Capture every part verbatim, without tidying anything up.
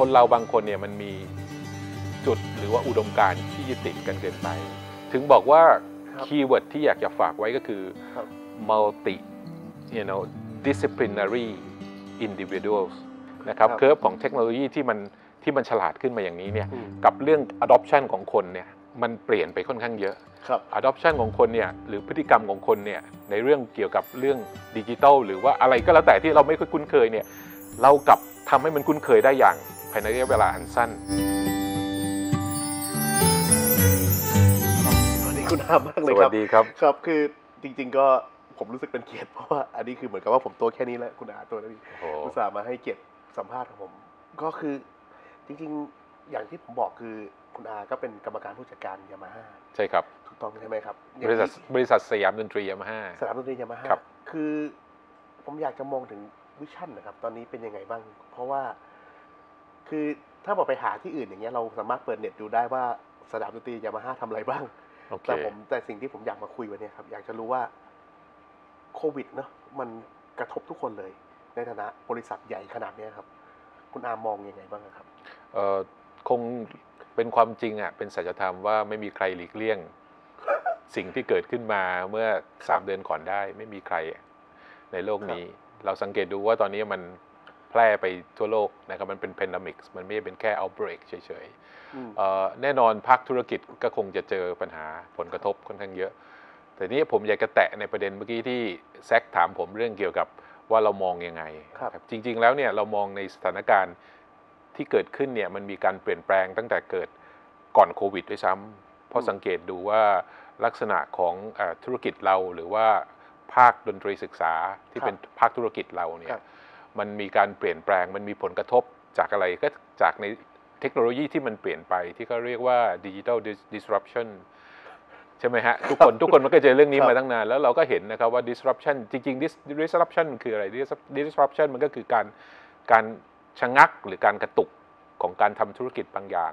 คนเราบางคนเนี่ยมันมีจุดหรือว่าอุดมการณ์ที่ยึดติดกันเกินไปถึงบอกว่าคีย์เวิร์ดที่อยากจะฝากไว้ก็คือ multi you know disciplinary individuals นะครับเคิร์ฟของเทคโนโลยีที่มันที่มันฉลาดขึ้นมาอย่างนี้เนี่ยกับเรื่อง adoption ของคนเนี่ยมันเปลี่ยนไปค่อนข้างเยอะ adoption ของคนเนี่ยหรือพฤติกรรมของคนเนี่ยในเรื่องเกี่ยวกับเรื่องดิจิทัลหรือว่าอะไรก็แล้วแต่ที่เราไม่ค่อยคุ้นเคยเนี่ยเรากลับทำให้มันคุ้นเคยได้อย่างภายในระยะเวลาอันสั้นสวัสดีคุณอามากเลยครับสวัสดีครับครับคือจริงๆก็ผมรู้สึกเป็นเกียรติเพราะว่าอันนี้คือเหมือนกับว่าผมตัวแค่นี้แล้วคุณอาตัวนี้อุตส่าห์มาให้เกียรติสัมภาษณ์ของผมก็คือจริงๆอย่างที่ผมบอกคือคุณอาก็เป็นกรรมการผู้จัดการยามาฮ่าใช่ครับถูกต้องใช่ไหมครับบริษัทบริษัทสยามดนตรียามาฮ่าสยามดนตรียามาฮ่าคือผมอยากจะมองถึงวิชั่นนะครับตอนนี้เป็นยังไงบ้างเพราะว่าคือถ้าบอกไปหาที่อื่นอย่างเงี้ยเราสามารถเปิดเน็ตดูได้ว่าสยามดนตรียามาฮ่าทำอะไรบ้าง okay. แต่ผมแต่สิ่งที่ผมอยากมาคุยวันนี้ครับอยากจะรู้ว่าโควิดเนาะมันกระทบทุกคนเลยในฐานะบริษัทใหญ่ขนาดนี้ครับคุณอามองยังไงบ้างครับเอ่อคงเป็นความจริงอ่ะเป็นสัจธรรมว่าไม่มีใครหลีกเลี่ยง สิ่งที่เกิดขึ้นมาเมื่อสามเดือนก่อนได้ไม่มีใครในโลกนี้เราสังเกตดูว่าตอนนี้มันแพร่ไปทั่วโลกนะครับมันเป็น pandemic มันไม่ได้เป็นแค่ outbreak เฉยๆแน่นอนภาคธุรกิจก็คงจะเจอปัญหาผลกระทบค่อนข้างเยอะแต่นี้ผมอยากจะแตะในประเด็นเมื่อกี้ที่แซกถามผมเรื่องเกี่ยวกับว่าเรามองยังไงครับจริงๆแล้วเนี่ยเรามองในสถานการณ์ที่เกิดขึ้นเนี่ยมันมีการเปลี่ยนแปลงตั้งแต่เกิดก่อนโควิดด้วยซ้ำเพราะสังเกตดูว่าลักษณะของธุรกิจเราหรือว่าภาคดนตรีศึกษาที่เป็นภาคธุรกิจเราเนี่ยมันมีการเปลี่ยนแปลงมันมีผลกระทบจากอะไรก็จากในเทคโนโลยีที่มันเปลี่ยนไปที่เขาเรียกว่า digital disruption ใช่ไหมฮะ ทุกคนทุกคนมันก็เจอเรื่องนี้มาตั้งนานแล้วเราก็เห็นนะครับว่า disruption จริงๆ disruption มันคืออะไร disruption มันก็คือการการชะงักหรือการกระตุกของการทำธุรกิจบางอย่าง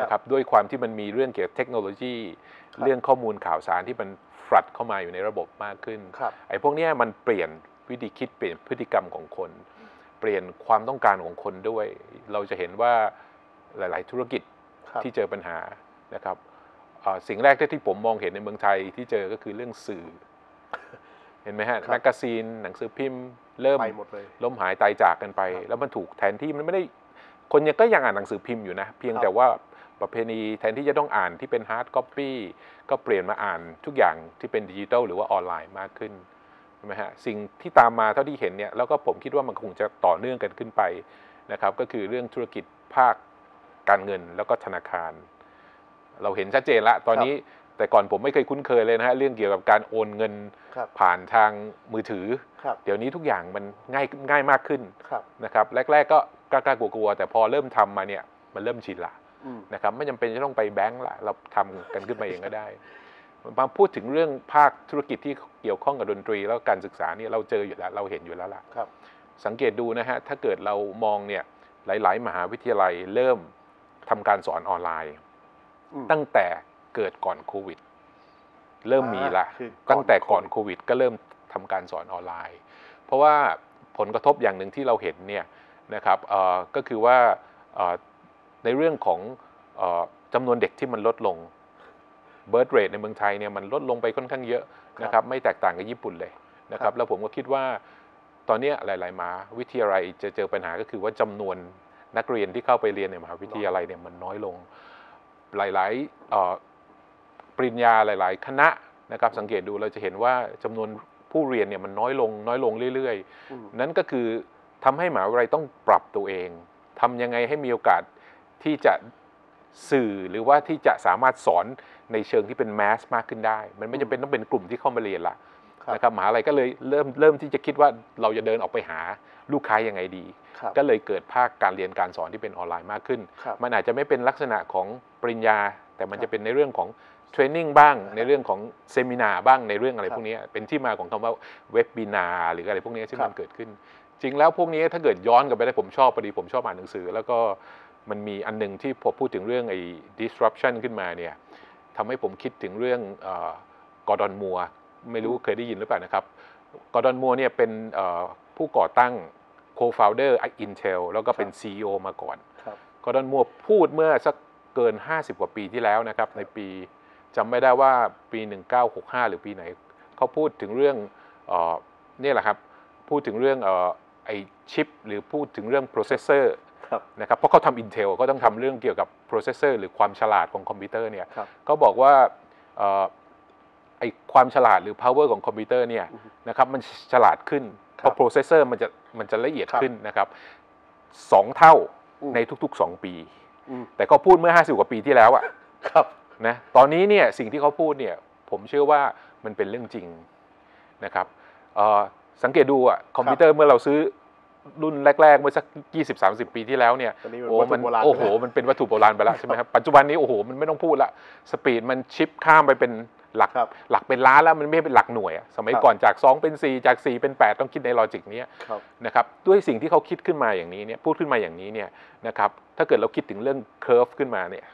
นะครับด้วยความที่มันมีเรื่องเกี่ยวกับเทคโนโลยีเรื่องข้อมูลข่าวสารที่มันฟลัดเข้ามาอยู่ในระบบมากขึ้นไอ้พวกนี้มันเปลี่ยนวิธีคิดเปลี่ยนพฤติกรรมของคนเปลี่ยนความต้องการของคนด้วยเราจะเห็นว่าหลายๆธุรกิจที่เจอปัญหานะครับสิ่งแรกที่ผมมองเห็นในเมืองไทยที่เจอก็คือเรื่องสื่อเห็นไหมฮะแมกกาซีนหนังสือพิมพ์เริ่มล้มหายตายจากกันไปแล้วมันถูกแทนที่มันไม่ได้คนยังก็ยังอ่านหนังสือพิมพ์อยู่นะเพียงแต่ว่าประเพณีแทนที่จะต้องอ่านที่เป็นฮาร์ดคอปปี้ก็เปลี่ยนมาอ่านทุกอย่างที่เป็นดิจิทัลหรือว่าออนไลน์มากขึ้นใช่ไหมฮะสิ่งที่ตามมาเท่าที่เห็นเนี่ยแล้วก็ผมคิดว่ามันคงจะต่อเนื่องกันขึ้นไปนะครับก็คือเรื่องธุรกิจภาคการเงินแล้วก็ธนาคารเราเห็นชัดเจนละตอนนี้แต่ก่อนผมไม่เคยคุ้นเคยเลยนะฮะเรื่องเกี่ยวกับการโอนเงินผ่านทางมือถือเดี๋ยวนี้ทุกอย่างมันง่ายง่ายมากขึ้นนะครับแรกๆก็กล้ากลัวๆแต่พอเริ่มทำมาเนี่ยมันเริ่มชินละนะครับไม่จำเป็นจะต้องไปแบงก์ละเราทำกันขึ้นมาเองก็ได้มาพูดถึงเรื่องภาคธุรกิจที่เกี่ยวข้องกับดนตรีแล้วการศึกษาเนี่ยเราเจออยู่แล้วเราเห็นอยู่แล้วล่ะสังเกตดูนะฮะถ้าเกิดเรามองเนี่ยหลายๆมหาวิทยาลัยเริ่มทำการสอนออนไลน์ตั้งแต่เกิดก่อนโควิดเริ่มมีละตั้งแต่ก่อนโควิดก็เริ่มทำการสอนออนไลน์เพราะว่าผลกระทบอย่างหนึ่งที่เราเห็นเนี่ยนะครับก็คือว่าในเรื่องของจำนวนเด็กที่มันลดลงเบิร์ธเรทในเมืองไทยเนี่ยมันลดลงไปค่อนข้างเยอะนะครับไม่แตกต่างกับญี่ปุ่นเลยนะครับแล้วผมก็คิดว่าตอนนี้หลายๆมหาวิทยาลัยจะเจอปัญหาก็คือว่าจำนวนนักเรียนที่เข้าไปเรียนในมหาวิทยาลัยเนี่ยมันน้อยลงหลายๆปริญญาหลายๆคณะนะครับสังเกตดูเราจะเห็นว่าจำนวนผู้เรียนเนี่ยมันน้อยลงน้อยลงเรื่อยๆนั้นก็คือทำให้มหาวิทยาลัยต้องปรับตัวเองทำยังไงให้มีโอกาสที่จะสื่อหรือว่าที่จะสามารถสอนในเชิงที่เป็นแมสมากขึ้นได้มันไม่จำเป็นต้องเป็นกลุ่มที่เข้ามาเรียนละนะครับมหาวิทยาลัยก็เลยเริ่มเริ่มที่จะคิดว่าเราจะเดินออกไปหาลูกค้ายังไงดีก็เลยเกิดภาคการเรียนการสอนที่เป็นออนไลน์มากขึ้นมันอาจจะไม่เป็นลักษณะของปริญญาแต่มันจะเป็นในเรื่องของเทรนนิ่งบ้างในเรื่องของเซมินาบ้างในเรื่องอะไรพวกนี้เป็นที่มาของคำว่าเว็บบินาหรืออะไรพวกนี้ที่มันเกิดขึ้นจริงแล้วพวกนี้ถ้าเกิดย้อนกลับไปได้ผมชอบพอดีผมชอบอ่านหนังสือแล้วก็มันมีอันนึงที่พอพูดถึงเรื่องไอ้ disruption ขึ้นมาเนี่ยทำให้ผมคิดถึงเรื่องกอร์ดอนมัวร์ไม่รู้เคยได้ยินหรือเปล่านะครับกอร์ดอนมัวร์เนี่ยเป็นผู้ก่อตั้ง co-founder Intel แล้วก็เป็น ซี อี โอ มาก่อน กอร์ดอนมัวร์พูดเมื่อสักเกินห้าสิบกว่าปีที่แล้วนะครับในปีจำไม่ได้ว่าปีหนึ่งเก้าหกห้าหรือปีไหนเขาพูดถึงเรื่องนี่แหละครับพูดถึงเรื่องไอชิปหรือพูดถึงเรื่องโปรเซสเซอร์นะครับเพราะเขาทำ Intel ก็ต้องทำเรื่องเกี่ยวกับโปรเซสเซอร์หรือความฉลาดของคอมพิวเตอร์เนี่ยเขาบอกว่าไอความฉลาดหรือ power ของคอมพิวเตอร์เนี่ยนะครับมันฉลาดขึ้นเพราะโปรเซสเซอร์มันจะมันจะละเอียดขึ้นนะครับสองเท่าในทุกๆสองปีแต่ก็พูดเมื่อห้าสิบกว่าปีที่แล้วอ่ะนะตอนนี้เนี่ยสิ่งที่เขาพูดเนี่ยผมเชื่อว่ามันเป็นเรื่องจริงนะครับสังเกตดูอ่ะคอมพิวเตอร์เมื่อเราซื้อรุ่นแรกๆเมื่อสัก ยี่สิบถึงสามสิบ ปีที่แล้วเนี่ยโอ้มันโอ้โหมันเป็นวัตถุโบราณไปแล้วใช่ไหมครับปัจจุบันนี้โอ้โหมันไม่ต้องพูดละสปีดมันชิปข้ามไปเป็นหลักหลักเป็นล้านแล้วมันไม่เป็นหลักหน่วยสมัยก่อนจากสองเป็นสี่จากสี่เป็นแปดต้องคิดในลอจิกนี้นะครับด้วยสิ่งที่เขาคิดขึ้นมาอย่างนี้เนี่ยพูดขึ้นมาอย่างนี้เนี่ยนะครับถ้าเกิดเราคิดถึงเรื่องเคอร์ฟขึ้นมาเนี่ย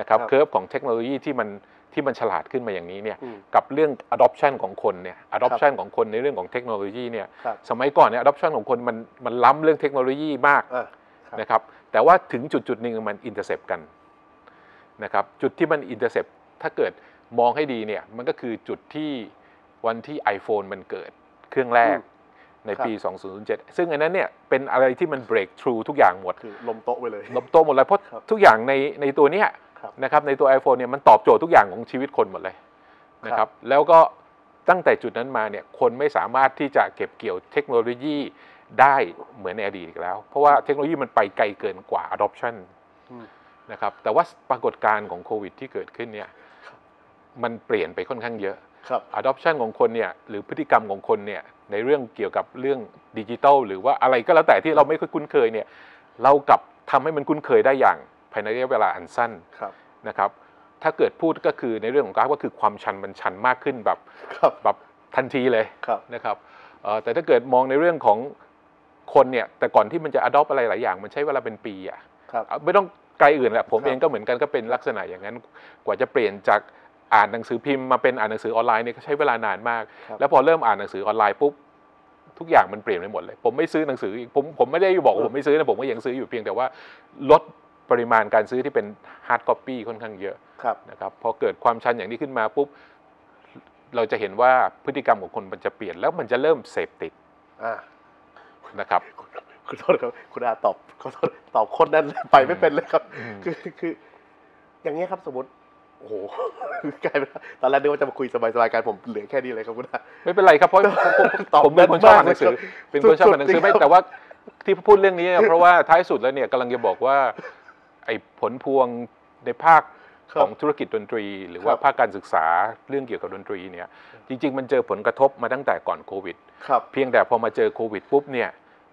นะครับเคอร์ฟของเทคโนโลยีที่มันที่มันฉลาดขึ้นมาอย่างนี้เนี่ยกับเรื่อง adoption ของคนเนี่ย adoption ของคนในเรื่องของเทคโนโลยีเนี่ยสมัยก่อนเนี่ย adoption ของคนมันมันล้ำเรื่องเทคโนโลยีมากนะครับแต่ว่าถึงจุดจุดหนึ่งมัน intercept กันนะครับจุดที่มัน intercept ถ้าเกิดมองให้ดีเนี่ยมันก็คือจุดที่วันที่ iPhone มันเกิดเครื่องแรกในปีสองพันเจ็ดซึ่งอันนั้นเนี่ยเป็นอะไรที่มัน break through ทุกอย่างหมดคือล้มโต๊ะไปเลยล้มโต๊ะหมดเลยเพราะทุกอย่างในในตัวเนี้ยนะครับในตัว iPhone เนี่ยมันตอบโจทย์ทุกอย่างของชีวิตคนหมดเลยนะครับแล้วก็ตั้งแต่จุดนั้นมาเนี่ยคนไม่สามารถที่จะเก็บเกี่ยวเทคโนโลยีได้เหมือนในอดีตอีกแล้วเพราะว่าเทคโนโลยีมันไปไกลเกินกว่า adoption นะครับแต่ว่าปรากฏการณ์ของโควิดที่เกิดขึ้นเนี่ยมันเปลี่ยนไปค่อนข้างเยอะ adoption ของคนเนี่ยหรือพฤติกรรมของคนเนี่ยในเรื่องเกี่ยวกับเรื่องดิจิทัลหรือว่าอะไรก็แล้วแต่ที่เราไม่ค่อยคุ้นเคยเนี่ยเรากลับทำให้มันคุ้นเคยได้อย่างภายในระยะเวลาอันสั้นนะครับถ้าเกิดพูดก็คือในเรื่องของกราฟก็คือความชันมันชันมากขึ้นแบบแบบทันทีเลยนะครับแต่ถ้าเกิดมองในเรื่องของคนเนี่ยแต่ก่อนที่มันจะ adopt อะไรหลายอย่างมันใช้เวลาเป็นปีอ่ะไม่ต้องไกลอื่นแหละผมเองก็เหมือนกันก็เป็นลักษณะอย่างนั้นกว่าจะเปลี่ยนจากอ่านหนังสือพิมพ์มาเป็นอ่านหนังสือออนไลน์เนี่ยก็ใช้เวลานานมากแล้วพอเริ่มอ่านหนังสือออนไลน์ปุ๊บทุกอย่างมันเปลี่ยนไปหมดเลยผมไม่ซื้อหนังสือผมผมไม่ได้บอกผมไม่ซื้อนะผมก็ยังซื้ออยู่เพียงแต่ว่าลดปริมาณการซื้อที่เป็นฮาร์ดคอปปี้ค่อนข้างเยอะนะครับพอเกิดความชันอย่างนี้ขึ้นมาปุ๊บเราจะเห็นว่าพฤติกรรมของคนมันจะเปลี่ยนแล้วมันจะเริ่มเสพติดนะครับคุณโทษครับคุณอาตอบขอโทษตอบคนนั้นไปไม่เป็นเลยครับคือคืออย่างนี้ครับสมมติโอ้โหกลายเป็นตอนแรกนึกว่าจะมาคุยสบายๆกันผมเหลือแค่นี้เลยครับคุณอาไม่เป็นไรครับเพราะผมเป็นคนชอบอ่านหนังสือเป็นคนชอบอ่านหนังสือไม่แต่ว่าที่พูดเรื่องนี้เพราะว่าท้ายสุดแล้วเนี่ยกำลังจะบอกว่าไอ้ผลพวงในภาคของธุรกิจดนตรีหรือว่าภาคการศึกษาเรื่องเกี่ยวกับดนตรีเนี่ยจริงๆมันเจอผลกระทบมาตั้งแต่ก่อนโควิดเพียงแต่พอมาเจอโควิดปุ๊บเนี่ย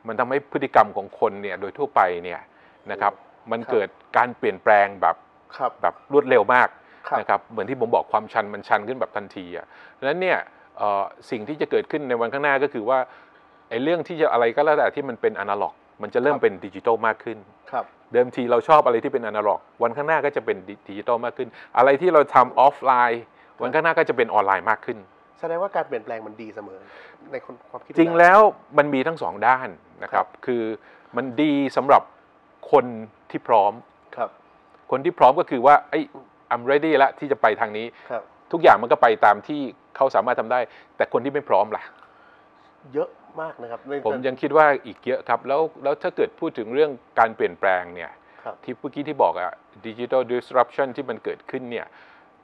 มันทำให้พฤติกรรมของคนเนี่ยโดยทั่วไปเนี่ยนะครับมันเกิดการเปลี่ยนแปลงแบบแบบรวดเร็วมากนะครับเหมือนที่ผมบอกความชันมันชันขึ้นแบบทันทีอ่ะดังนั้นเนี่ยสิ่งที่จะเกิดขึ้นในวันข้างหน้าก็คือว่าไอ้เรื่องที่จะอะไรก็แล้วแต่ที่มันเป็นอนาล็อกมันจะเริ่มเป็นดิจิทัลมากขึ้นเดิมทีเราชอบอะไรที่เป็นอนาล็อกวันข้างหน้าก็จะเป็นดิจิทัลมากขึ้นอะไรที่เราทำออฟไลน์วันข้างหน้าก็จะเป็นออนไลน์มากขึ้นแสดงว่าการเปลี่ยนแปลงมันดีเสมอในความคิดจริงแล้วมันมีทั้งสองด้านนะครับคือมันดีสำหรับคนที่พร้อมคนที่พร้อมก็คือว่าไอ้ I'm ready ละที่จะไปทางนี้ทุกอย่างมันก็ไปตามที่เขาสามารถทำได้แต่คนที่ไม่พร้อมล่ะเยอะมากนะครับผมยังคิดว่าอีกเยอะครับแล้วแล้วถ้าเกิดพูดถึงเรื่องการเปลี่ยนแปลงเนี่ยที่เมื่อกี้ที่บอกอะ digital disruption ที่มันเกิดขึ้นเนี่ย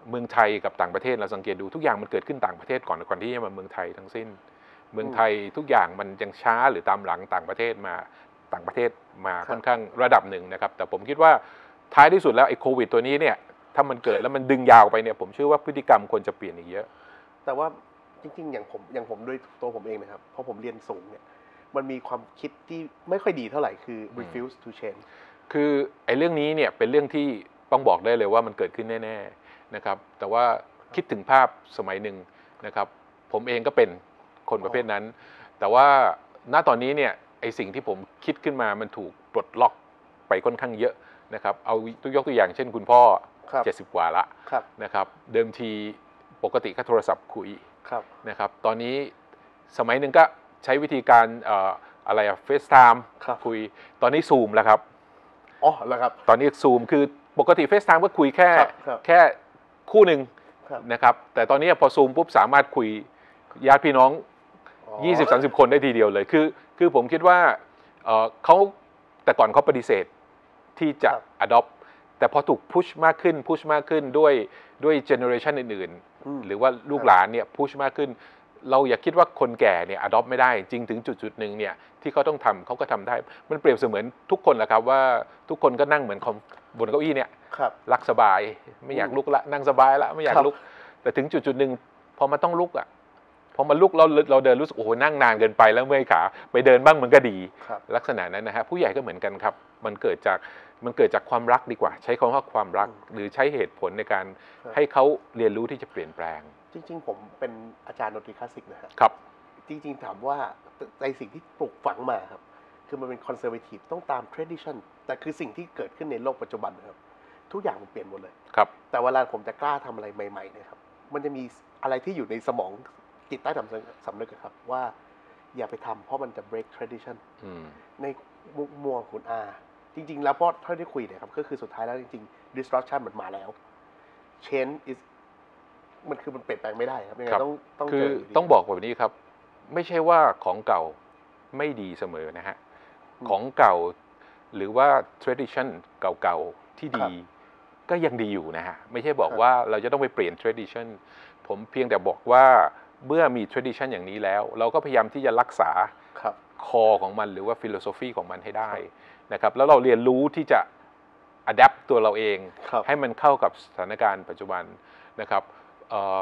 เมืองไทยกับต่างประเทศเราสังเกตดูทุกอย่างมันเกิดขึ้นต่างประเทศก่อนก่อนที่จะมาเมืองไทยทั้งสิ้นเมืองไทยทุกอย่างมันยังช้าหรือตามหลังต่างประเทศมาต่างประเทศมาค่อนข้างระดับหนึ่งนะครับแต่ผมคิดว่าท้ายที่สุดแล้วไอ้โควิดตัวนี้เนี่ยถ้ามันเกิดแล้วมันดึงยาวไปเนี่ยผมเชื่อว่าพฤติกรรมคนจะเปลี่ยนอีกเยอะแต่ว่าจริงๆอย่างผมอย่างผมด้วยตัวผมเองนะครับเพราะผมเรียนสูงเนี่ยมันมีความคิดที่ไม่ค่อยดีเท่าไหร่คือ refuse to change คือไอ้เรื่องนี้เนี่ยเป็นเรื่องที่ต้องบอกได้เลยว่ามันเกิดขึ้นแน่ๆนะครับแต่ว่าคิดถึงภาพสมัยหนึ่งนะครับผมเองก็เป็นคนประเภทนั้นแต่ว่าณตอนนี้เนี่ยไอ้สิ่งที่ผมคิดขึ้นมามันถูกปลดล็อกไปค่อนข้างเยอะนะครับเอายกตัวอย่างเช่นคุณพ่อเจ็ดสิบกว่าละนะครับเดิมทีปกติก็โทรศัพท์คุยนะครับตอนนี้สมัยหนึ่งก็ใช้วิธีการ อ, อะไรอะ Face Time คุยตอนนี้ Zoom แล้วครับ อ๋อแล้วครับตอนนี้ Zoom คือปกติ Face Time ก็คุยแค่แค่คู่หนึ่งนะครับแต่ตอนนี้พอ Zoom ปุ๊บสามารถคุยญาติพี่น้อง ยี่สิบถึงสามสิบ คนได้ทีเดียวเลยคือคือผมคิดว่าเขาแต่ก่อนเขาปฏิเสธที่จะ adopt แต่พอถูก push มากขึ้น push มากขึ้นด้วยด้วย generation อื่นๆหรือว่าลูกหลานเนี่ย push มากขึ้นเราอย่าคิดว่าคนแก่เนี่ย adopt ไม่ได้จริงถึงจุดๆหนึ่งเนี่ยที่เขาต้องทำเขาก็ทำได้มันเปรียบเสมือนทุกคนแหละครับว่าทุกคนก็นั่งเหมือนบนเก้าอี้เนี่ยรักสบายไม่อยากลุกละนั่งสบายละไม่อยากลุกแต่ถึงจุดๆหนึ่งพอมันต้องลุกอ่ะพอมันลุกเราเราเดินรู้สึกโอ้โหนั่งนานเกินไปแล้วเมื่อยขาไปเดินบ้างมันก็ดีลักษณะนั้นนะฮะผู้ใหญ่ก็เหมือนกันครับมันเกิดจากมันเกิดจากความรักดีกว่าใช้คำว่าความรักหรือใช้เหตุผลในการให้เขาเรียนรู้ที่จะเปลี่ยนแปลงจริงๆผมเป็นอาจารย์ดนตรีคลาสสิกนะฮะครับจริงๆถามว่าในสิ่งที่ปลูกฝังมาครับคือมันเป็นคอนเซอร์เวทีฟต้องตามเทรดิชันแต่คือสิ่งที่เกิดขึ้นในโลกปัจจุบันครับทุกอย่างมันเปลี่ยนหมดเลยครับแต่เวลาผมจะกล้าทำอะไรใหม่ๆเนี่ยครับมันจะมีอะไรที่อยู่ในสมองติดใต้สำนึกครับว่าอย่าไปทำเพราะมันจะ break tradition ในมุมมองคุณอาจริงๆแล้วพอเท่าที่คุยเนี่ยครับก็คือสุดท้ายแล้วจริงๆ disruption มันมาแล้ว change is มันคือมันเปลี่ยนแปลงไม่ได้ครับยังไงต้องต้องคือต้องบอกแบบนี้ครับไม่ใช่ว่าของเก่าไม่ดีเสมอนะฮะของเก่าหรือว่า tradition เก่าๆที่ดีก็ยังดีอยู่นะฮะไม่ใช่บอกว่าเราจะต้องไปเปลี่ยน tradition ผมเพียงแต่บอกว่าเมื่อมี tradition อย่างนี้แล้วเราก็พยายามที่จะรักษา คอของมันหรือว่า philosophy ของมันให้ได้นะครับแล้วเราเรียนรู้ที่จะ adapt ตัวเราเองให้มันเข้ากับสถานการณ์ปัจจุบันนะครับ เอ่อ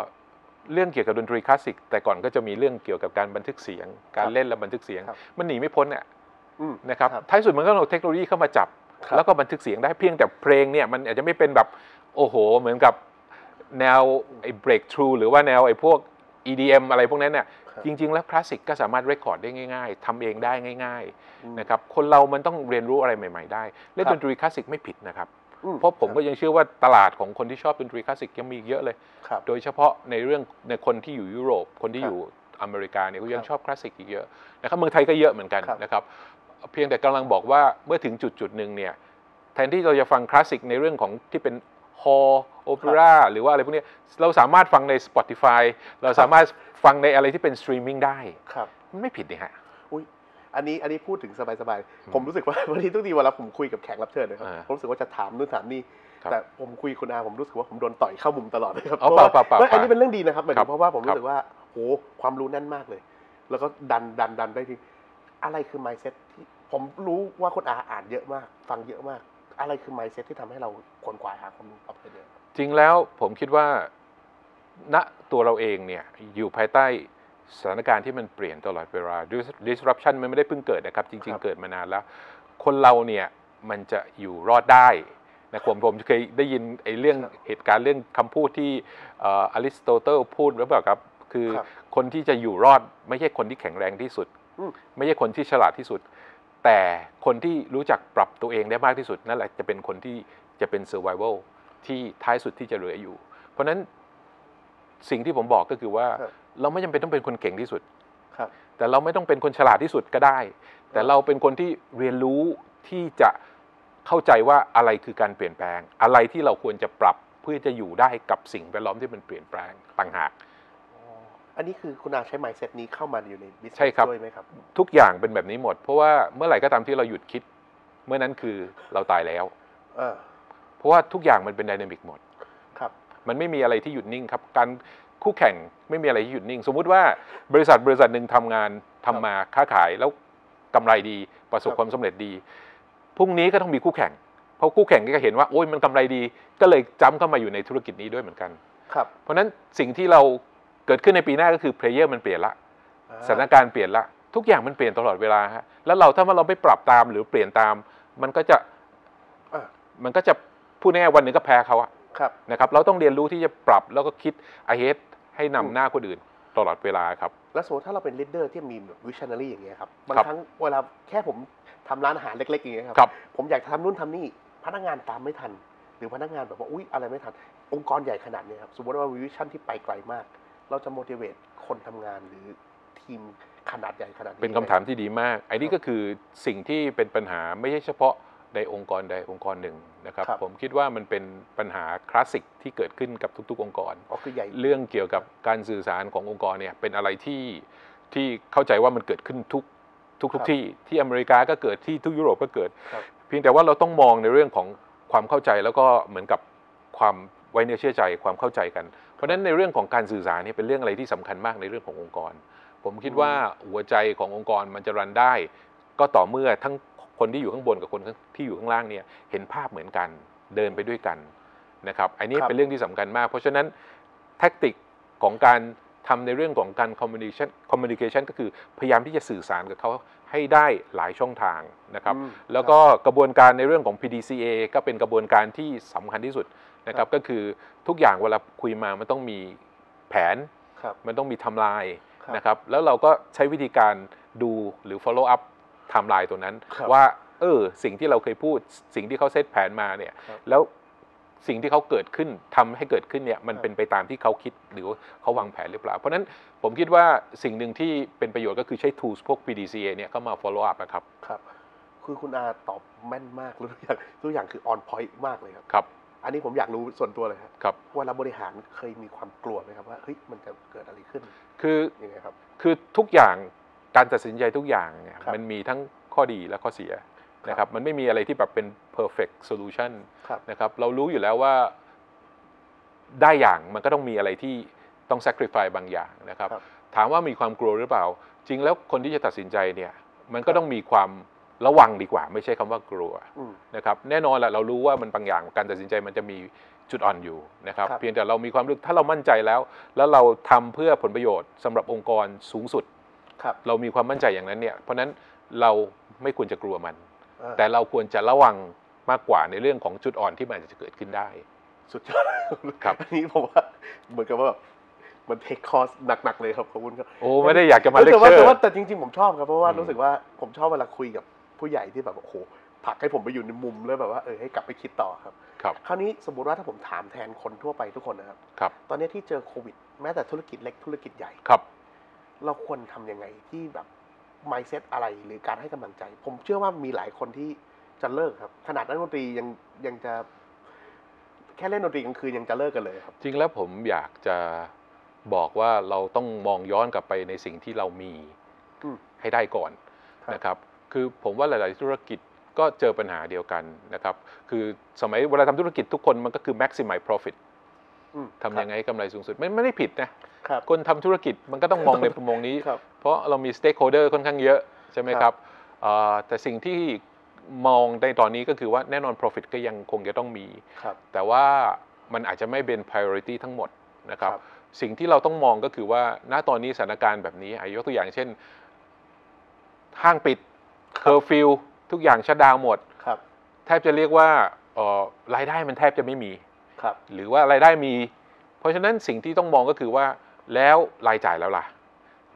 เรื่องเกี่ยวกับดนตรีคลาสสิกแต่ก่อนก็จะมีเรื่องเกี่ยวกับการบันทึกเสียงการเล่นและบันทึกเสียงมันหนีไม่พ้นเนี่ยนะครับท้ายสุดมันก็เอาเทคโนโลยีเข้ามาจับแล้วก็บันทึกเสียงได้เพียงแต่เพลงเนี่ยมันอาจจะไม่เป็นแบบโอ้โหเหมือนกับแนวไอ้ breakthrough หรือว่าแนวไอ้พวกอี ดี เอ็ม อะไรพวกนั้นเนี่ยจริงๆแล้วคลาสสิกก็สามารถเรคคอร์ดได้ง่ายๆทำเองได้ง่ายๆนะครับคนเรามันต้องเรียนรู้อะไรใหม่ๆได้เล่นดนตรีคลาสสิกไม่ผิดนะครับเพราะผมก็ยังเชื่อว่าตลาดของคนที่ชอบดนตรีคลาสสิกยังมีเยอะเลยโดยเฉพาะในเรื่องในคนที่อยู่ยุโรปคนที่อยู่อเมริกาเนี่ยก็ยังชอบคลาสสิกอีกเยอะนะครับเมืองไทยก็เยอะเหมือนกันนะครับเพียงแต่กำลังบอกว่าเมื่อถึงจุดจุดหนึ่งเนี่ยแทนที่เราจะฟังคลาสสิกในเรื่องของที่เป็นฮอลล์โอเปร่าหรือว่าอะไรพวกนี้เราสามารถฟังใน Spotify เราสามารถฟังในอะไรที่เป็นสตรีมมิ่งได้ครับมันไม่ผิดนี่ฮะอุ้ยอันนี้อันนี้พูดถึงสบายๆผมรู้สึกว่าวันนี้ทุกทีเวลาผมคุยกับแขกรับเชิญนะครับผมรู้สึกว่าจะถามนู่นถามนี่แต่ผมคุยคุณอาผมรู้สึกว่าผมโดนต่อยเข้ามุมตลอดเลยครับเพราะว่าอันนี้เป็นเรื่องดีนะครับเพราะว่าผมรู้สึกว่าโหความรู้แน่นมากเลยแล้วก็ดันดันดันได้ทีอะไรคือ mindset ที่ผมรู้ว่าคุณอาอ่านเยอะมากฟังเยอะมากอะไรคือ mindset ที่ทำให้เราขวนขวายหาความรู้กับเพื่อนจริงแล้วผมคิดว่าณตัวเราเองเนี่ยอยู่ภายใต้สถานการณ์ที่มันเปลี่ยนตลอดเวลา disruption มันไม่ได้เพิ่งเกิดนะครับจริงๆเกิดมานานแล้วคนเราเนี่ยมันจะอยู่รอดได้นะผมผมเคยได้ยินไอ้เรื่องเหตุการณ์เรื่องคำพูดที่อริสโตเติลพูดหรือเปล่าครับคือคนที่จะอยู่รอดไม่ใช่คนที่แข็งแรงที่สุดไม่ใช่คนที่ฉลาดที่สุดแต่คนที่รู้จักปรับตัวเองได้มากที่สุดนั่นแหละจะเป็นคนที่จะเป็น survival ที่ท้ายสุดที่จะเหลืออยู่เพราะฉะนั้นสิ่งที่ผมบอกก็คือว่าเราไม่จำเป็นต้องเป็นคนเก่งที่สุดแต่เราไม่ต้องเป็นคนฉลาดที่สุดก็ได้แต่เราเป็นคนที่เรียนรู้ที่จะเข้าใจว่าอะไรคือการเปลี่ยนแปลงอะไรที่เราควรจะปรับเพื่อจะอยู่ได้กับสิ่งแวดล้อมที่มันเปลี่ยนแปลงต่างหากอันนี้คือคุณอาใช้ mindset นี้เข้ามาอยู่ใน business ด้วยไหมครับทุกอย่างเป็นแบบนี้หมดเพราะว่าเมื่อไหร่ก็ตามที่เราหยุดคิดเมื่อนั้นคือเราตายแล้วเพราะว่าทุกอย่างมันเป็นไดนามิกหมดครับมันไม่มีอะไรที่หยุดนิ่งครับการคู่แข่งไม่มีอะไรที่หยุดนิ่งสมมุติว่าบริษัทบริษัทหนึ่งทำงานทำมาค้าขายแล้วกำไรดีประสบความสำเร็จดีพรุ่งนี้ก็ต้องมีคู่แข่งเพราะคู่แข่งก็เห็นว่าโอ้ยมันกำไรดีก็เลยจ้ำเข้ามาอยู่ในธุรกิจนี้ด้วยเหมือนกันครับเพราะนั้นสิ่งที่เราเกิดขึ้นในปีหน้าก็คือเพลเยอร์มันเปลี่ยนละสถานการณ์เปลี่ยนละทุกอย่างมันเปลี่ยนตลอดเวลาฮะแล้วเราถ้าเราไม่ปรับตามหรือเปลี่ยนตามมันก็จะมันก็จะพูดง่ายๆวันหนึ่งก็แพ้เขาอะนะครับเราต้องเรียนรู้ที่จะปรับแล้วก็คิดไอเฮดให้นำหน้าคนอื่นตลอดเวลาครับแล้วสมมติถ้าเราเป็นลีดเดอร์ที่มีวิชั่นนารีอย่างเงี้ยครับบางครั้งเวลาแค่ผมทำร้านอาหารเล็กๆอย่างเงี้ยครับผมอยากทำนู่นทำนี่พนักงานตามไม่ทันหรือพนักงานแบบว่าอุ๊ยอะไรไม่ทันองค์กรใหญ่ขนาดนี้ครับสมมติว่าวิชั่นที่ไปไกลมากเราจะ motivate คนทำงานหรือทีมขนาดใหญ่ขนาดนี้เป็นคำถามที่ดีมากไอ้นี่ก็คือสิ่งที่เป็นปัญหาไม่ใช่เฉพาะ ในองค์กรใดองค์กรหนึ่งนะครับผมคิดว่ามันเป็นปัญหาคลาสสิกที่เกิดขึ้นกับทุกๆองค์กรเรื่องเกี่ยวกับการสื่อสารขององค์กรเนี่ยเป็นอะไรที่ที่เข้าใจว่ามันเกิดขึ้นทุกทุกทุกที่ที่อเมริกาก็เกิดที่ทุกยุโรปก็เกิดเพียงแต่ว่าเราต้องมองในเรื่องของความเข้าใจแล้วก็เหมือนกับความไว้เนื้อเชื่อใจความเข้าใจกันเพราะฉะนั้นในเรื่องของการสื่อสารนี่เป็นเรื่องอะไรที่สำคัญมากในเรื่องขององค์กรผมคิดว่าหัวใจขององค์กรมันจะรันได้ก็ต่อเมื่อทั้งคนที่อยู่ข้างบนกับคนที่อยู่ข้างล่างเนี่ยเห็นภาพเหมือนกันเดินไปด้วยกันนะครับอันนี้เป็นเรื่องที่สำคัญมากเพราะฉะนั้นแทคติกของการทำในเรื่องของการ communication communication ก็คือพยายามที่จะสื่อสารกับเขาให้ได้หลายช่องทางนะครับแล้วก็กระบวนการในเรื่องของ พี ดี ซี เอ ก็เป็นกระบวนการที่สำคัญที่สุดนะครับก็คือทุกอย่างเวลาคุยมามันต้องมีแผนมันต้องมีไทม์ไลน์นะครับแล้วเราก็ใช้วิธีการดูหรือ follow up ไทม์ไลน์ตัวนั้นว่าเออสิ่งที่เราเคยพูดสิ่งที่เขาเซตแผนมาเนี่ยแล้วสิ่งที่เขาเกิดขึ้นทำให้เกิดขึ้นเนี่ยมันเป็นไปตามที่เขาคิดหรือเขาวางแผนหรือเปล่าเพราะฉะนั้นผมคิดว่าสิ่งหนึ่งที่เป็นประโยชน์ก็คือใช้ tools พวก พี ดี ซี เอ เนี่ยเข้ามา follow up นะครับครับคือคุณอาตอบแม่นมากเลยทุกอย่างทุกอย่างคือ on point มากเลยครับครับอันนี้ผมอยากรู้ส่วนตัวเลยครับเวลาบริหารเคยมีความกลัวไหมครับว่าเฮ้ยมันจะเกิดอะไรขึ้นคือยังไงครับคือทุกอย่างการตัดสินใจทุกอย่างเนี่ยมันมีทั้งข้อดีและข้อเสียนะครับมันไม่มีอะไรที่แบบเป็น perfect solution นะครับเรารู้อยู่แล้วว่าได้อย่างมันก็ต้องมีอะไรที่ต้อง sacrifice บางอย่างนะครับถามว่ามีความกลัวหรือเปล่าจริงแล้วคนที่จะตัดสินใจเนี่ยมันก็ต้องมีความระวังดีกว่าไม่ใช่คำว่ากลัวนะครับแน่นอนแหละเรารู้ว่ามันบางอย่างการตัดสินใจมันจะมีจุดอ่อนอยู่นะครับเพียงแต่เรามีความรู้ถ้าเรามั่นใจแล้วแล้วเราทำเพื่อผลประโยชน์สำหรับองค์กรสูงสุดเรามีความมั่นใจอย่างนั้นเนี่ยเพราะฉะนั้นเราไม่ควรจะกลัวมันแต่เราควรจะระวังมากกว่าในเรื่องของจุดอ่อนที่มันจะเกิดขึ้นได้สุดยอดครับอันนี้ผมว่าเหมือนกับว่ามันเทคคอร์สหนักๆเลยครับขอบคุณครับโอ้ไม่ได้อยากจะมาเลคเชอร์แต่ว่าแต่จริงๆผมชอบครับเพราะว่ารู้สึกว่าผมชอบเวลาคุยกับผู้ใหญ่ที่แบบโอ้โหผลักให้ผมไปอยู่ในมุมเลยแบบว่าเออให้กลับไปคิดต่อครับครับคราวนี้สมมติว่าถ้าผมถามแทนคนทั่วไปทุกคนนะครับครับตอนนี้ที่เจอโควิดแม้แต่ธุรกิจเล็กธุรกิจใหญ่ครับเราควรทํำยังไงที่แบบmindset อะไรหรือการให้กำลังใจผมเชื่อว่ามีหลายคนที่จะเลิกครับขนาดนักดนตรียังยังจะแค่เล่นดนตรีกลางคืนยังจะเลิกกันเลยครับจริงแล้วผมอยากจะบอกว่าเราต้องมองย้อนกลับไปในสิ่งที่เรามีให้ได้ก่อนนะครับคือผมว่าหลายๆธุรกิจก็เจอปัญหาเดียวกันนะครับคือสมัยเวลาทำธุรกิจทุกคนมันก็คือ maximize profitทำยังไงให้กำไรสูงสุดไม่ไม่ได้ผิดนะ ค, คนทำธุรกิจมันก็ต้องมองในมุมนี้เพราะเรามีสเต็กโฮเดอร์ค่อนข้างเยอะใช่ไหมครับแต่สิ่งที่มองในตอนนี้ก็คือว่าแน่นอน profit ก็ยังคงจะต้องมีแต่ว่ามันอาจจะไม่เป็น priority ทั้งหมดนะครับสิ่งที่เราต้องมองก็คือว่าณตอนนี้สถานการณ์แบบนี้ยกตัวอย่างเช่นห้างปิดเคอร์ฟิวทุกอย่างชัตดาวน์หมดแทบจะเรียกว่ารายได้มันแทบจะไม่มีหรือว่ารายได้มีเพราะฉะนั้นสิ่งที่ต้องมองก็คือว่าแล้วรายจ่ายแล้วล่ะ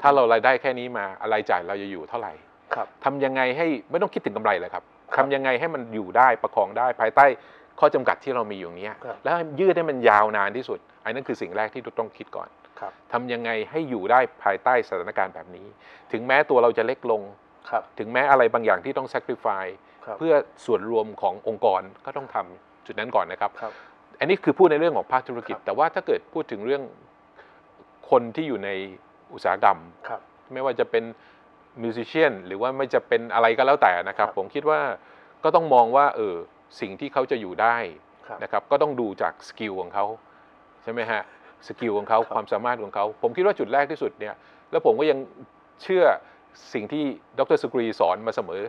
ถ้าเรารายได้แค่นี้มารายจ่ายเราจะอยู่เท่าไหร่ทำยังไงให้ไม่ต้องคิดถึงกำไรเลยครับทำยังไงให้มันอยู่ได้ประคองได้ภายใต้ข้อจำกัดที่เรามีอยู่เนี้ยแล้วยืดให้มันยาวนานที่สุดอันนั้นคือสิ่งแรกที่ต้องคิดก่อนทำยังไงให้อยู่ได้ภายใต้สถานการณ์แบบนี้ถึงแม้ตัวเราจะเล็กลงถึงแม้อะไรบางอย่างที่ต้อง sacrifice เพื่อส่วนรวมขององค์กรก็ต้องทำจุดนั้นก่อนนะครับอันนี้คือพูดในเรื่องของภาคธุรกิจแต่ว่าถ้าเกิดพูดถึงเรื่องคนที่อยู่ในอุตสาหกรรมไม่ว่าจะเป็นมิวสิชเชียนหรือว่าไม่จะเป็นอะไรก็แล้วแต่นะครับผมคิดว่าก็ต้องมองว่าเออสิ่งที่เขาจะอยู่ได้นะครับก็ต้องดูจากสกิลของเขาใช่ไหมฮะสกิลของเขาความสามารถของเขาผมคิดว่าจุดแรกที่สุดเนี่ยแล้วผมก็ยังเชื่อสิ่งที่ดร.สุกรีสอนมาเสมอ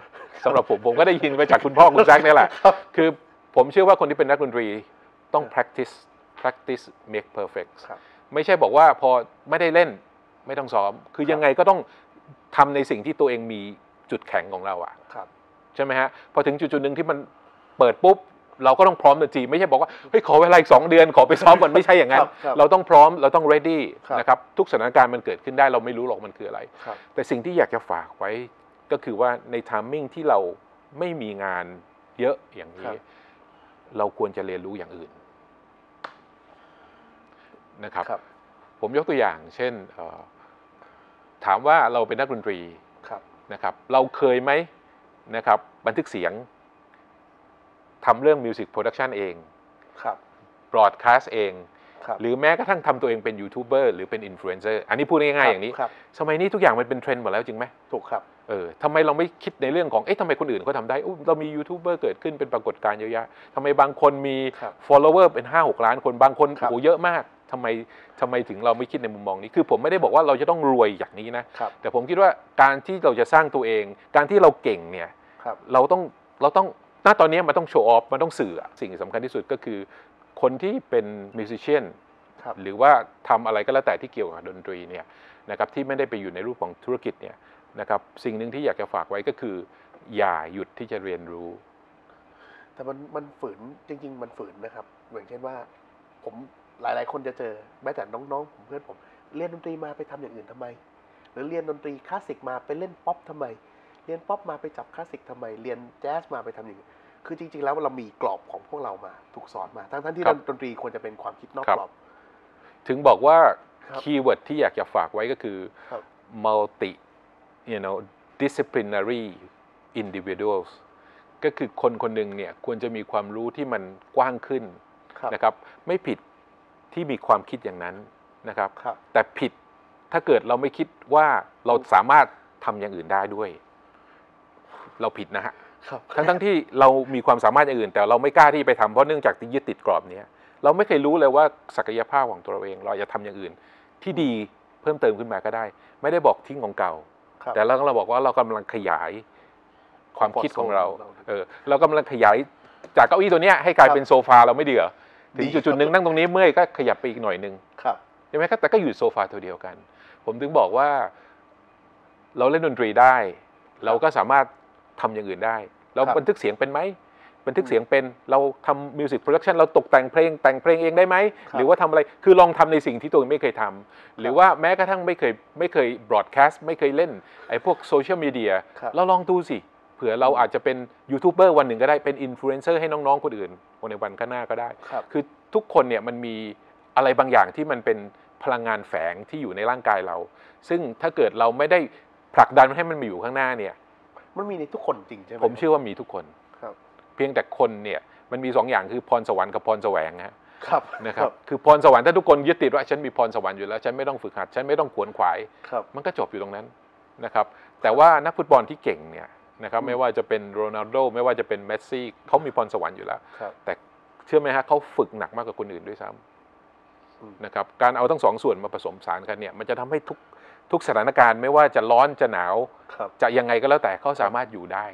สำหรับผมผมก็ได้ยินมาจากคุณพ่อคุณแจ็คนี่แหละคือผมเชื่อว่าคนที่เป็นนักดนตรีต้อง practice practice make perfect ไม่ใช่บอกว่าพอไม่ได้เล่นไม่ต้องซ้อมคือยังไงก็ต้องทำในสิ่งที่ตัวเองมีจุดแข็งของเราอ่ะใช่ไหมฮะพอถึงจุดๆหนึ่งที่มันเปิดปุ๊บเราก็ต้องพร้อมทันทีไม่ใช่บอกว่าเฮ้ยขอเวลาอีกสองเดือนขอไปซ้อมก่อนไม่ใช่อย่างนั้นเราต้องพร้อมเราต้อง ready นะครับทุกสถานการณ์มันเกิดขึ้นได้เราไม่รู้หรอกมันคืออะไรแต่สิ่งที่อยากจะฝากไว้ก็คือว่าใน timing ที่เราไม่มีงานเยอะอย่างนี้เราควรจะเรียนรู้อย่างอื่นนะครับผมยกตัวอย่างเช่นถามว่าเราเป็นนักดนตรีนะครับเราเคยไหมนะครับบันทึกเสียง ทำเรื่องมิวสิกโปรดักชันเองบล็อดคาสเองหรือแม้กระทั่งทำตัวเองเป็นยูทูบเบอร์หรือเป็นอินฟลูเอนเซอร์อันนี้พูดง่ายๆอย่างนี้สมัยนี้ทุกอย่างมันเป็นเทรนด์หมดแล้วจริงไหมถูกครับเออทำไมเราไม่คิดในเรื่องของเอ๊ะทำไมคนอื่นเขาทำได้เรามียูทูบเบอร์เกิดขึ้นเป็นปรากฏการณ์เยอะแยะทำไมบางคนมี follower เป็น ห้าหก ล้านคนบางคนโหเยอะมากทำไมทำไมถึงเราไม่คิดในมุมมองนี้คือผมไม่ได้บอกว่าเราจะต้องรวยอย่างนี้นะแต่ผมคิดว่าการที่เราจะสร้างตัวเองการที่เราเก่งเนี่ยเราต้องเราต้องณตอนนี้มันต้องโชว์ออฟมันต้องสื่อสิ่งสำคัญที่สุดก็คือคนที่เป็นมิวสิชเชียนหรือว่าทำอะไรก็แล้วแต่ที่เกี่ยวกับดนตรีเนี่ยนะครับที่ไม่ได้ไปอยู่ในรูปของธุรกิจเนี่ยนะครับสิ่งหนึ่งที่อยากจะฝากไว้ก็คืออย่าหยุดที่จะเรียนรู้แต่มันมันฝืนจริงๆมันฝืนนะครับอย่างเช่นว่าผมหลายๆคนจะเจอแม้แต่น้องๆผมเพื่อนผมเรียนดนตรีมาไปทำอย่างอื่นทำไมหรือเรียนดนตรีคลาสสิกมาไปเล่นป๊อปทำไมเรียนป๊อปมาไปจับคลาสสิกทำไมเรียนแจ๊สมาไปทำอย่างอื่นคือจริงๆแล้วเรามีกรอบของพวกเรามาถูกสอนมาทั้งทั้งที่ดนตรีควรจะเป็นความคิดนอกกรอบถึงบอกว่าคีย์เวิร์ดที่อยากจะฝากไว้ก็คือ multi you know disciplinary individuals ก็คือคนคนหนึ่งเนี่ยควรจะมีความรู้ที่มันกว้างขึ้นนะครับไม่ผิดที่มีความคิดอย่างนั้นนะครับแต่ผิดถ้าเกิดเราไม่คิดว่าเราสามารถทำอย่างอื่นได้ด้วยเราผิดนะฮะทั้งทั้งที่เรามีความสามารถอย่างอื่นแต่เราไม่กล้าที่ไปทำเพราะเนื่องจากยึดติดกรอบนี้เราไม่เคยรู้เลยว่าศักยภาพของตัวเราเองเราจะทำอย่างอื่นที่ดีเพิ่มเติมขึ้นมาก็ได้ไม่ได้บอกทิ้งของเก่าแต่เราเราบอกว่าเรากำลังขยายความคิดของเราเออเรากำลังขยายจากเก้าอี้ตัวนี้ให้กลายเป็นโซฟาเราไม่เดือดถึงจุดๆหนึ่งนั่งตรงนี้เมื่อยก็ขยับไปอีกหน่อยนึงใช่ไหมครับแต่ก็อยู่โซฟาตัวเดียวกันผมถึงบอกว่าเราเล่นดนตรีได้เราก็สามารถทำอย่างอื่นได้เราบันทึกเสียงเป็นไหมบันทึกเสียงเป็นเราทำมิวสิกโปรดักชันเราตกแต่งเพลงแต่งเพลงเองได้ไหมหรือว่าทำอะไรคือลองทำในสิ่งที่ตัวเองไม่เคยทำหรือว่าแม้กระทั่งไม่เคยไม่เคยบล็อดแคสต์ไม่เคยเล่นไอ้พวกโซเชียลมีเดียเราลองดูสิเผื่อเราอาจจะเป็นยูทูบเบอร์วันหนึ่งก็ได้เป็นอินฟลูเอนเซอร์ให้น้องๆคนอื่นในวันข้างหน้าก็ได้คือทุกคนเนี่ยมันมีอะไรบางอย่างที่มันเป็นพลังงานแฝงที่อยู่ในร่างกายเราซึ่งถ้าเกิดเราไม่ได้ผลักดันให้มันมาอยู่ข้างหน้าเนี่ยมันมีในทุกคนจริงใช่ไหมผมเชื่อว่ามีทุกคนครับเพียงแต่คนเนี่ยมันมีสองอย่างคือพรสวรรค์กับพรแสวงนะครับนะครับคือพรสวรรค์ถ้าทุกคนยึดติดว่าฉันมีพรสวรรค์อยู่แล้วฉันไม่ต้องฝึกหัดฉันไม่ต้องขวนขวายมันก็จบอยู่ตรงนั้นนะครับแต่ว่านักฟุตบอลที่เก่งเนี่ยนะครับไม่ว่าจะเป็นโรนัลโดไม่ว่าจะเป็นเมสซี่เขามีพรสวรรค์อยู่แล้วแต่เชื่อไหมฮะเขาฝึกหนักมากกว่าคนอื่นด้วยซ้ำนะครับการเอาทั้งสองส่วนมาผสมผสานกันเนี่ยมันจะทำให้ทุกทุกสถานการณ์ไม่ว่าจะร้อนจะหนาวจะยังไงก็แล้วแต่เขาสามารถอยู่ได้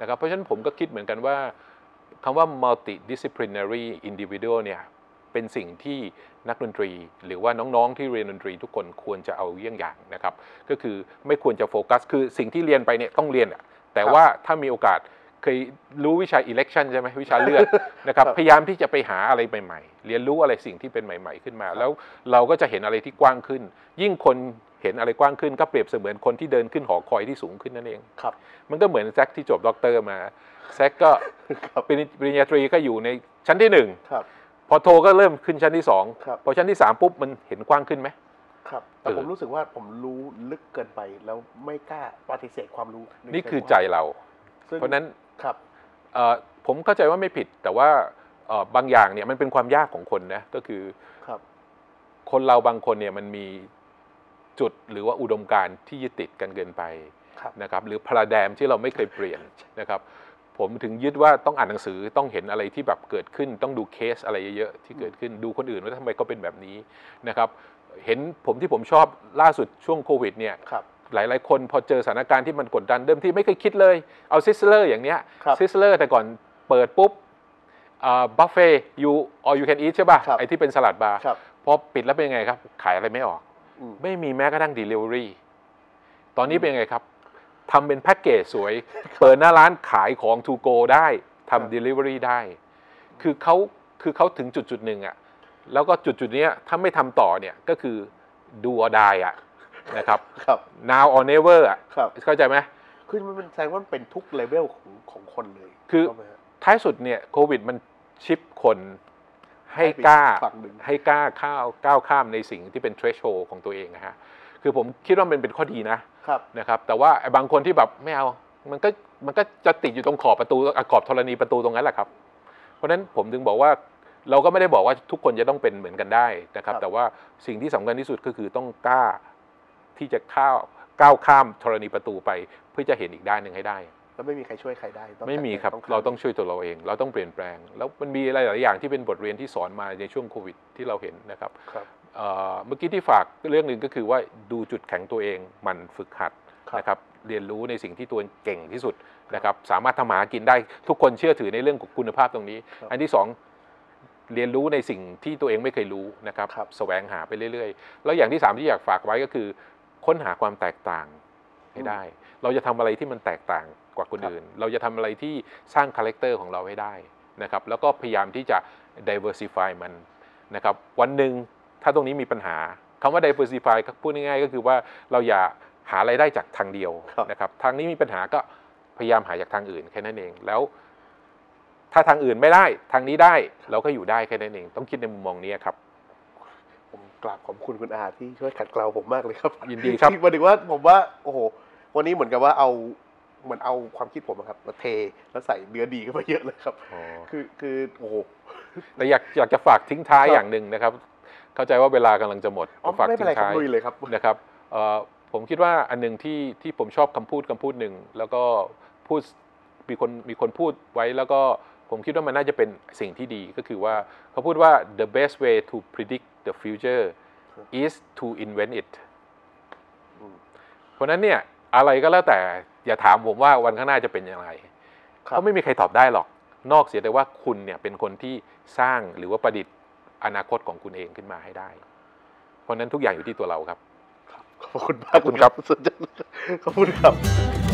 นะครับเพราะฉะนั้นผมก็คิดเหมือนกันว่าคำว่า multidisciplinary individual เนี่ยเป็นสิ่งที่นักดนตรีหรือว่าน้องๆที่เรียนดนตรีทุกคนควรจะเอาเยี่ยงอย่างนะครับก็คือไม่ควรจะโฟกัสคือสิ่งที่เรียนไปเนี่ยต้องเรียนแต่ว่าถ้ามีโอกาสเคยรู้วิชา election ใช่ไหมวิชาเลือกนะครับพยายามที่จะไปหาอะไรใหม่ๆเรียนรู้อะไรสิ่งที่เป็นใหม่ๆขึ้นมาแล้วเราก็จะเห็นอะไรที่กว้างขึ้นยิ่งคนเห็นอะไรกว้างขึ้นก็เปรียบเสมือนคนที่เดินขึ้นหอคอยที่สูงขึ้นนั่นเองครับมันก็เหมือนแซคที่จบด็อกเตอร์มาแซคก็ปริญญาตรีก็อยู่ในชั้นที่หนึ่งพอโทก็เริ่มขึ้นชั้นที่สองพอชั้นที่สามปุ๊บมันเห็นกว้างขึ้นไหมครับแต่ผมรู้สึกว่าผมรู้ลึกเกินไปแล้วไม่กล้าปฏิเสธความรู้นี่คือใจเราเพราะนั้นครับผมเข้าใจว่าไม่ผิดแต่ว่าบางอย่างเนี่ยมันเป็นความยากของคนนะก็คือคนเราบางคนเนี่ยมันมีจุดหรือว่าอุดมการณ์ที่ยึดติดกันเกินไปนะครับหรือพาราไดม์ที่เราไม่เคยเปลี่ยนนะครับผมถึงยึดว่าต้องอ่านหนังสือต้องเห็นอะไรที่แบบเกิดขึ้นต้องดูเคสอะไรเยอะๆที่เกิดขึ้นดูคนอื่นว่าทำไมเขาเป็นแบบนี้นะครับเห็นผมที่ผมชอบล่าสุดช่วงโควิดเนี่ยหลายๆคนพอเจอสถานการณ์ที่มันกดดันเดิมที่ไม่เคยคิดเลยเอาซิสเลอร์อย่างเนี้ยซิสเลอร์แต่ก่อนเปิดปุ๊บบัฟเฟ่ยูออยูแคนอีทใช่ป่ะไอ้ที่เป็นสลัดบาร์พอปิดแล้วเป็นไงครับขายอะไรไม่ออกไม่มีแม้กระทั่ง delivery ตอนนี้เป็นไงครับทำเป็นแพ็กเกจสวยเปิดหน้าร้านขายของ to go ได้ทำ delivery ได้คือเขาคือเขาถึงจุดจุดหนึ่งอ่ะแล้วก็จุดจุดนี้ถ้าไม่ทำต่อเนี่ยก็คือ do or die อ่ะนะครับ now or never อ่ะเข้าใจไหมคือมันแสดงว่าเป็นทุกเลเวลของของคนเลยคือท้ายสุดเนี่ยโควิดมันชิปคนให้กล้าให้กล้าข้าวก้าวข้ามในสิ่งที่เป็น threshold ของตัวเองนะฮะคือผมคิดว่ามันเป็นข้อดีนะนะครับแต่ว่าบางคนที่แบบไม่เอามันก็มันก็จะติดอยู่ตรงขอบประตูขอบธรณีประตูตรงนั้นแหละครับ เพราะฉะนั้นผมถึงบอกว่าเราก็ไม่ได้บอกว่าทุกคนจะต้องเป็นเหมือนกันได้นะครับแต่ว่าสิ่งที่สำคัญที่สุดก็คือต้องกล้าที่จะก้าวก้าวข้ามธรณีประตูไปเพื่อจะเห็นอีกด้านหนึ่งให้ได้แล้วไม่มีใครช่วยใครได้ไม่มีครับเราต้องช่วยตัวเราเองเราต้องเปลี่ยนแปลงแล้วมันมีอะไรหลายอย่างที่เป็นบทเรียนที่สอนมาในช่วงโควิดที่เราเห็นนะครับเมื่อกี้ที่ฝากเรื่องหนึ่งก็คือว่าดูจุดแข็งตัวเองมันฝึกหัดนะครับเรียนรู้ในสิ่งที่ตัวเก่งที่สุดนะครับสามารถทำหากินได้ทุกคนเชื่อถือในเรื่องของคุณภาพตรงนี้อันที่สองเรียนรู้ในสิ่งที่ตัวเองไม่เคยรู้นะครับแสวงหาไปเรื่อยๆแล้วอย่างที่สามที่อยากฝากไว้ก็คือค้นหาความแตกต่างให้ได้เราจะทำอะไรที่มันแตกต่างกว่าคนอื่นเราจะทำอะไรที่สร้างคาแรคเตอร์ของเราให้ได้นะครับแล้วก็พยายามที่จะ diversify มันนะครับวันหนึ่งถ้าตรงนี้มีปัญหาคำว่า diversify พูดง่ายๆก็คือว่าเราอย่าหารายได้จากทางเดียวนะครับทางนี้มีปัญหาก็พยายามหาจากทางอื่นแค่นั้นเองแล้วถ้าทางอื่นไม่ได้ทางนี้ได้เราก็อยู่ได้แค่นั้นเองต้องคิดในมุมมองนี้ครับผมกราบขอบคุณคุณอาที่ช่วยขัดเกลาผมมากเลยครับยินดีครับหมายถึงว่าผมว่าโอ้โหวันนี้เหมือนกับว่าเอาเหมือนเอาความคิดผมครับมาเทแล้วใส่เนื้อดีเข้าไปเยอะเลยครับคือคือโอ้โหแต่อยากอยากจะฝากทิ้งท้ายอย่างหนึ่งนะครับเข้าใจว่าเวลากำลังจะหมดฝากทิ้งท้ายเลยครับนะครับผมคิดว่าอันหนึ่งที่ที่ผมชอบคำพูดคำพูดหนึ่งแล้วก็พูดมีคนมีคนพูดไว้แล้วก็ผมคิดว่ามันน่าจะเป็นสิ่งที่ดีก็คือว่าเขาพูดว่า the best way to predict the future is to invent it เพราะนั้นเนี่ยอะไรก็แล้วแต่อย่าถามผมว่าวันข้างหน้าจะเป็นอย่างไรเขาไม่มีใครตอบได้หรอกนอกเสียแต่ว่าคุณเนี่ยเป็นคนที่สร้างหรือว่าประดิษฐ์อนาคตของคุณเองขึ้นมาให้ได้เพราะนั้นทุกอย่างอยู่ที่ตัวเราครับขอบคุณมากคุณครับสุดยอดขอบคุณครับ